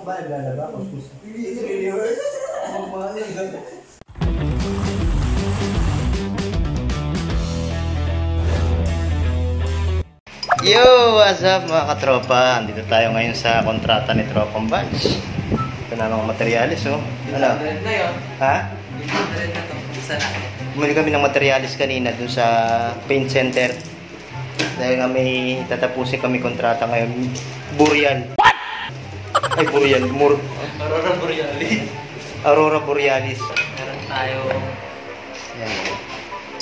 Yo, what's up mga katropa? Andito tayo ngayon sa kontrata ni Tropang Bunch. Ito na mga materialis, oh. Ano? Ha? Bumili kami ng materialis kanina dun sa paint center. Dahil kami tatapusin kami kontrata ngayon. Boreal. What? Ay, Boreal. Aurora Borealis. Aurora Borealis. Meron tayo. Ayan.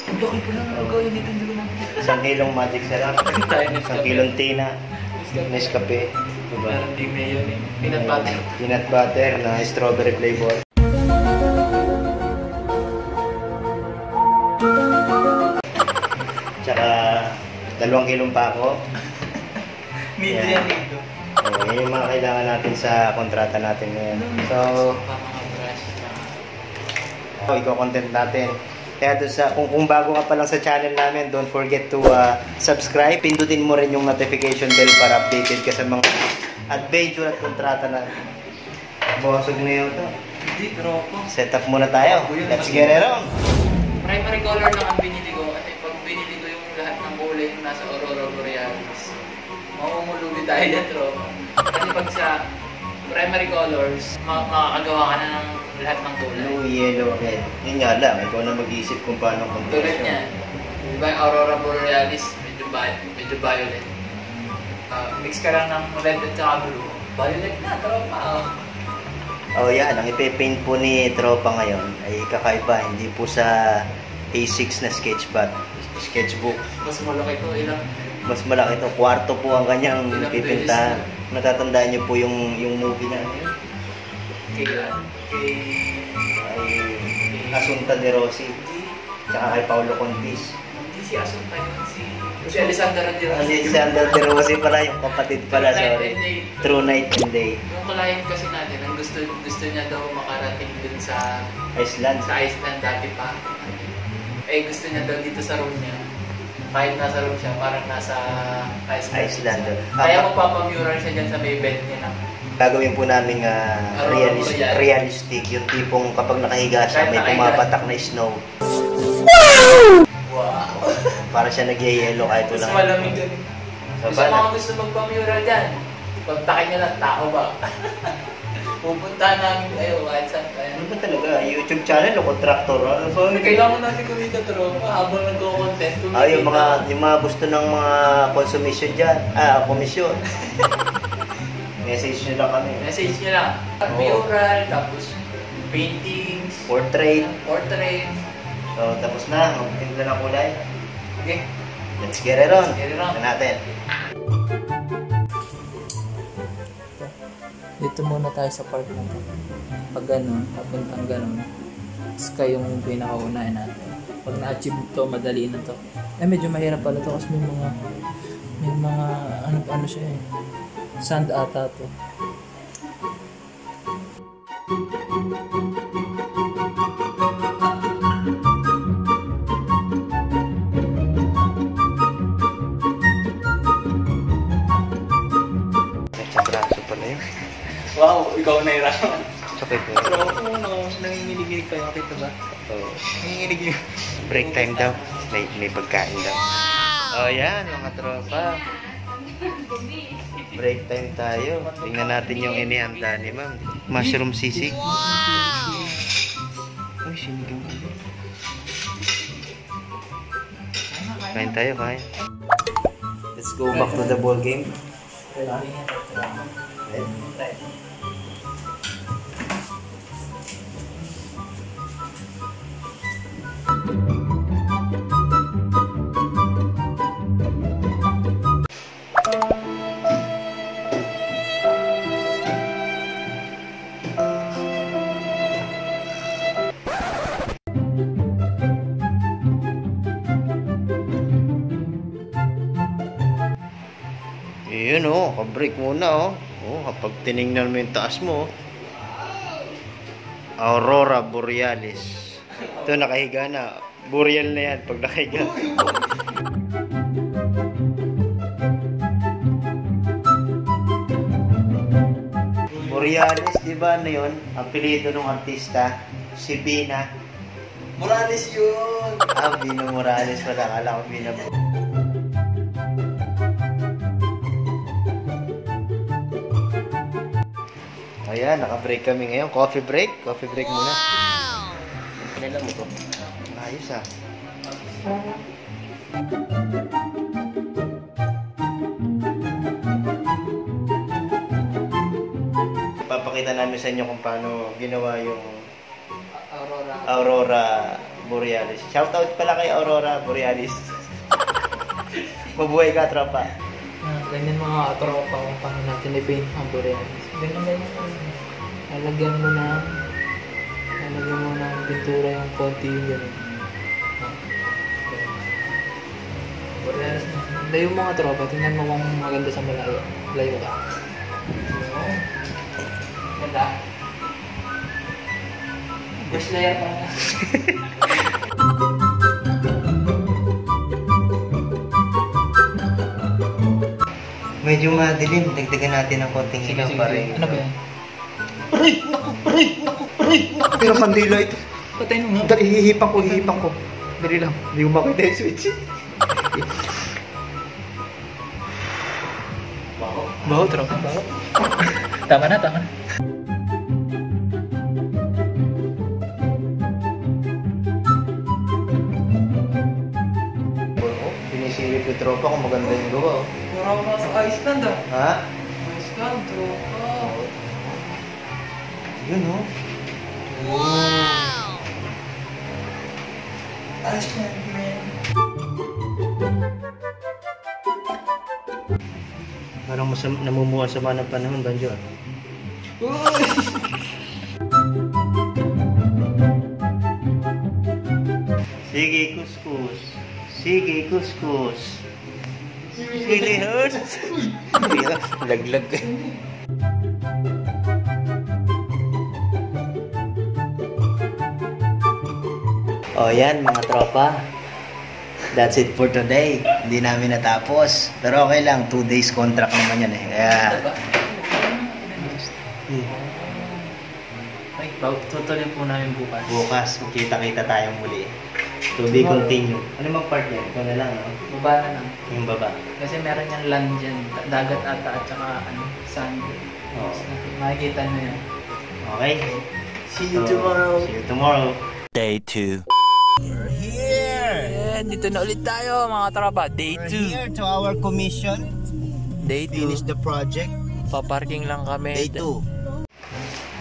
Ang daki po lang ang gawin dito. 1 kilong magic sarap. 1 kilong tina. Nescafe. Diba? Meron din mayo ni peanut butter. Peanut butter na strawberry flavor. Tsaka 2 kilong pa ako. Medium dito. Yan yung mga kailangan natin sa kontrata natin ngayon. So, i-content natin. Kaya doon sa, kung bago ka pa lang sa channel namin, don't forget to subscribe. Pindutin mo rin yung notification bell para updated ka sa mga adventure at kontrata na. Bosog na yun ito. Hindi, pero ako. Set up muna tayo. Let's get it on! Primary color lang ang binili ko. At pag binili ko yung lahat ng kulay yung nasa Aurora Borealis, maumulubi tayo dyan, tropa. Kasi pag sa primary colors, makakagawa ka na ng lahat ng kulay. Blue, yellow, red. Yun nga lang, ikaw na mag-iisip kung paano kung tulad niya. Diba yung Aurora Borealis, medyo violet. Mix ka lang ng red at saka blue. Violet na, tropa. Oh yan, ang ipe-paint po ni tropa ngayon ay kakaiba. Hindi po sa A6 na sketchbook. Mas malaki po ilang. Mas malaki ito. Kwarto po ang kanyang pipintahan. Natatandaan niyo po yung movie na yun. Kay Asunta De Rossi. Tsaka kay Paolo Contis. Hindi si Asunta yun. Si Alessandra De Rossi. Alessandra De Rossi pala. Yung kapatid pala. Sorry. True Night and Day. Yung client kasi natin, ang gusto niya daw makarating dun sa Iceland. Sa Iceland dati pa. Eh gusto niya daw dito sa room niya. Kahit nasa room siya, parang nasa Iceland. Kaya magpapamural siya dyan sa may bed niya na. Gagawin po namin realistic, yung tipong kapag nakahiga siya, may pumapatak na snow. Wow! Para siya nag-yellow kahit wala. Mas malamig dun. Gusto mga gusto magpamural dyan. Pagtakin niya lang, Taoba. Pupunta namin, ayaw, kahit saan kaya. Ano ba talaga? YouTube channel o contractor? Kailangan natin kumita, tropa, habang nagko-content. Ay, yung mga gusto ng mga consumption dyan. Ah, komisyon. Message nyo lang kami. Message nyo lang. Mural, tapos paintings. Portrait. So, tapos na. Magtimpla ng kulay. Okay. Let's get it on. Ito natin. Dito muna tayo sa part na ito. Pag gano'n, papuntang gano'n, sky yung pinakaunahin natin. Pag na-achieve ito, madali na ito. Eh, medyo mahirap pala ito kasi may mga ano siya eh. Sand ata ito. Wow, ikaw na hirapan. Okay po. Pero ako nanginginig-inig kayo. Okay ito ba? Oo. Nanginginig. Break time daw. May pagkain daw. Wow! Oh, yan mga tropa. Break time tayo. Tingnan natin yung inihanda ni ma'am. Mushroom sisig. Wow! Uy, sinigang. Kain tayo, kain. Let's go back to the ball game. Right. Yun o, kabreak muna o. Oh, kapag tinignan mo yung taas mo, Aurora Borealis. Ito, nakahiga na. Boreal na yan pag nakahiga. Borealis, di ba na yun? Ang apelyido ng artista, si Bina Morales yun! Ah, Bina Morales, wala kala ko Bina Morales. Ayan, naka-break kami ngayon. Coffee break muna. Wow! Kailan mo to? Ayos ah. Papakita namin sa inyo kung paano ginawa yung Aurora Borealis. Shoutout pala kay Aurora Borealis. Mabuhay ka, tropa. Ganyan mga tropa kung paano natin i-paint ang Borealis. Ganyan ganyan. Lalagyan mo ng pintura yung konti yun. Borealis na. Layo mga tropa. Tingnan mo kung maganda sa malayo. Layo ka. Ganda. Best layer pa na. Medyo madilim, dagdagan natin ng konting ilaw para rin. Ano ba yan? Aray! Naku! Pero kandila ito. Patay nung nga. Hihipan ko. Dali lang. Hindi ko makita yung switch. Baho, tropa. Baho. Tama na. Pinisilip yung tropa kung maganda yung gawa. Parang nasa Iceland ah. Ha? Iceland, tropa. Yun oh. Wow! Iceland, man. Parang namumuha sa mga ng panahon, Banjo. Sige, kuskus. Really hurt? Laglag ka. O yan mga tropa. That's it for today. Hindi namin natapos. Pero okay lang. 2 days contract naman yan eh. Kaya... Ay, tutuloy po namin bukas. Bukas. Kita-kita tayong muli. To be continued. Ano mag-part yan? Ito na lang, no? Baba na lang. Yung baba. Kasi meron yung land dyan. Dagat ata at saka ano, sand. Oo. Makikita nyo yan. Okay. See you tomorrow. See you tomorrow. Day 2. We're here! Ayan, dito na ulit tayo mga tropa. Day 2. We're here to our commission. Day 2. Finish the project. Paparking lang kami. Day 2.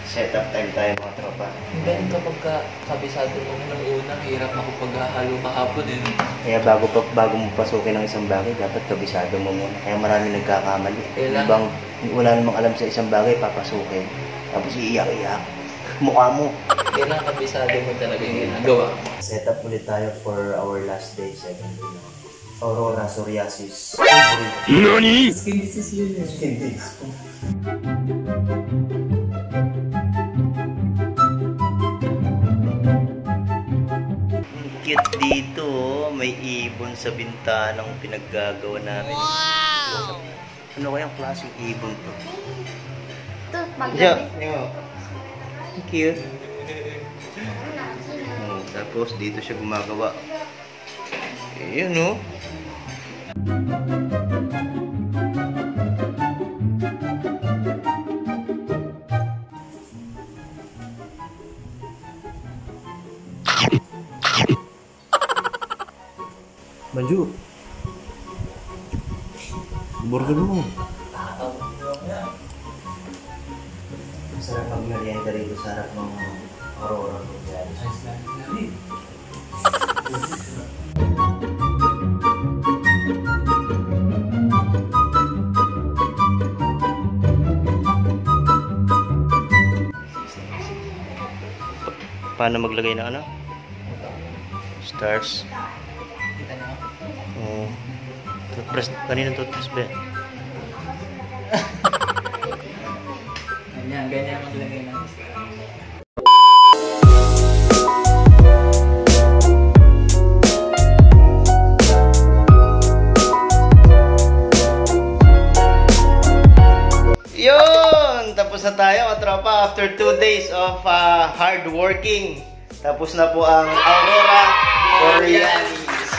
Setup time tayo mga tropa. Hindi, kapag kabisado mo ng unang hirap ako paghahalo kahapon eh. Kaya bago mo pasukin ng isang bagay, dapat kabisado mo muna. Kaya marami nagkakamali. Ibang wala namang alam sa isang bagay, papasukin. Tapos iiyak-iyak. Mukha mo. Kailangan kabisado mo talaga yung ginagawa. Setup ulit tayo for our last day, 7th. Aurora psoriasis. NANI? Skin disease yun eh. Skin disease. Dito, may ibon sa bintanang pinaggagawa namin. Wow! Ano kayang klaseng ibon to? Ito, thank you. Tapos, dito siya gumagawa. Ayan, no? Banjo, burger mo. Tataw. Masarap pag merienda rito sa harap ng Aurora. Paano maglagay ng ano? Stars. Toothpress, kanina toothpress ba? Ganyan maglagay ng Yun! tapos na tayo, tropa, after 2 days of hard working. Tapos na po ang Aurora Borealis.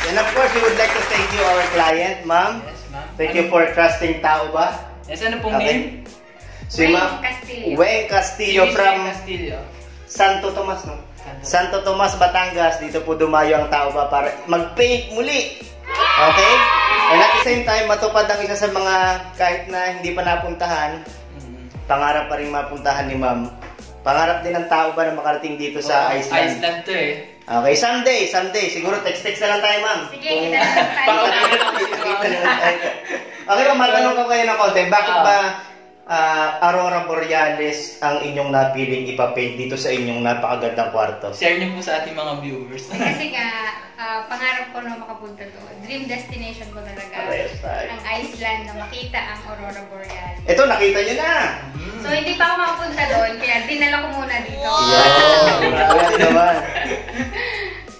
And of course, we would like to thank you our client, ma'am. Yes, ma'am. Thank you for trusting Taoba. Yes, ano pong name? Si Ma'am Weng Castillo from Santo Tomas, no? Santo Tomas, Batangas. Dito po dumayo ang Taoba para mag-paint muli. Okay? And at the same time, matupad ang isa sa mga kahit na hindi pa napuntahan, pangarap pa rin mapuntahan ni Ma'am. Pangarap din ng Taoba na makarating dito sa Iceland. Iceland to eh. Okay, someday. Siguro text-text na lang tayo, Ma'am. Sige, kita na lang tayo. Okay, Ma'am, magtanong ko kayo ng konti. Bakit ba Aurora Borealis ang inyong napiling ipapaint dito sa inyong napakagandang kwarto? Share niyo po sa ating mga viewers. Kasi nga, pangarap ko na makapunta to. Dream destination ko talaga. Ang Iceland na makita ang Aurora Borealis. Ito, nakita niyo na! So, hindi pa ako makapunta doon, kaya dinala ko muna dito. Wow!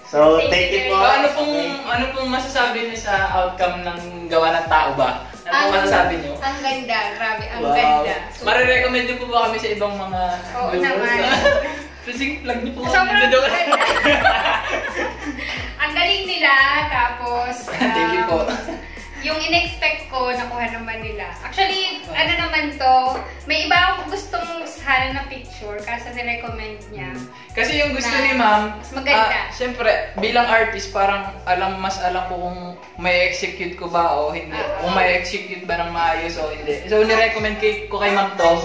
So, take it po. Ano pong masasabi niyo sa outcome ng gawa ng tao ba? Ano masasabi niyo? Ang ganda, grabe, ang ganda. Marirecommend niyo po ba kami sa ibang mga viewers? Oo naman. Sige, plug niyo po kami. Sobrang ganda. Ang galing nila, tapos thank you po. Yung in-expect ko, nakuha naman nila. Actually, ano naman to, may iba akong gustong sana na picture kasi ni-recommend niya. Kasi yung gusto ni Ma'am, maganda. Siyempre, bilang artist, parang mas alam ko kung may execute ko ba o hindi. Kung may execute ba ng maayos o hindi. So, ni-recommend ko kay Ma'am to.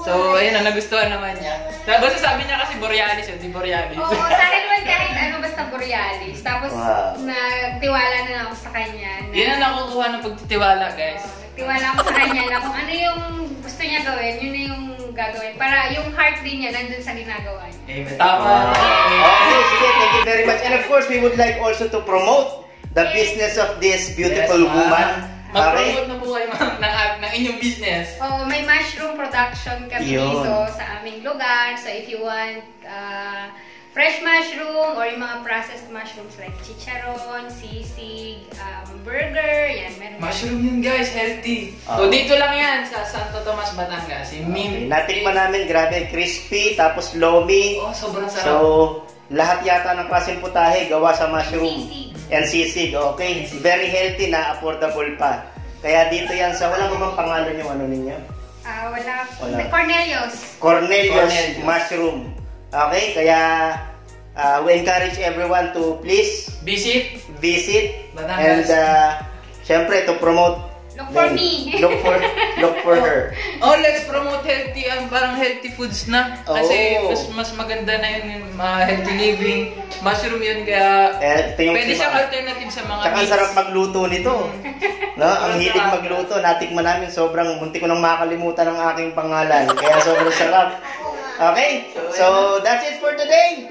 So, ayun na, nagustuhan naman niya. Basta sabi niya kasi Borealis yun, di Borealis. Oo, sa akin naman kahit ano basta Borealis. Tapos, nagtiwala na ako sa kanya. Yun ang nakukuha ng pagtitiwala, guys. Nagtiwala ako sa kanya na kung ano yung gusto niya gawin, yun na yung gagawin. Para yung heart din niya nandun sa ginagawa niya. Amen. Tama. Okay, sige, thank you very much. And of course, we would like also to promote the business of this beautiful woman. Mag-promote na po kayo, Ma'am, ng inyong business. Oo, may mushroom production kami dito sa aming lugar. So, if you want fresh mushroom or yung mga processed mushrooms like chicharon, sisig, burger, yan. Meron mushroom yun, guys, healthy. So, dito lang yan sa Santo Tomas, Batangas. Natikman namin, grabe, crispy, tapos loamy. Oo, sobrang sarap. So, lahat yata ng klaseng putahe gawa sa mushroom. And sisig, okay? Very healthy na, affordable pa. Kaya dito yan sa, wala mo bang pangalan yung ano ninyo? Wala. Cornelius Mushroom. Okay, kaya we encourage everyone to please visit Batangas. And syempre to promote. Look for me. Look for her. Oh, let's promote healthy, parang healthy foods na. Kasi mas maganda na yun, healthy living. Mushroom yun, kaya pwede siyang alternative sa mga meats. Ang sarap magluto nito. No? Ang hilig magluto, natikman namin, sobrang munti ko nang makalimutan ang aking pangalan. Kaya sobrang sarap. Okay, so that's it for today.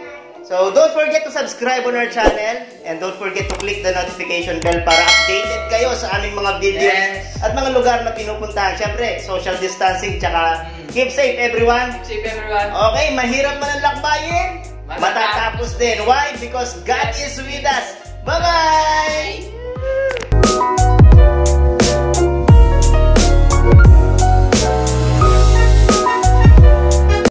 So don't forget to subscribe on our channel and don't forget to click the notification bell para updated kayo sa aming mga videos at mga lugar na pinupuntahan. Siyempre, social distancing, tsaka keep safe everyone. Keep safe everyone. Okay, mahirap man ang lakbayin. Matatapos din. Why? Because God is with us. Bye-bye!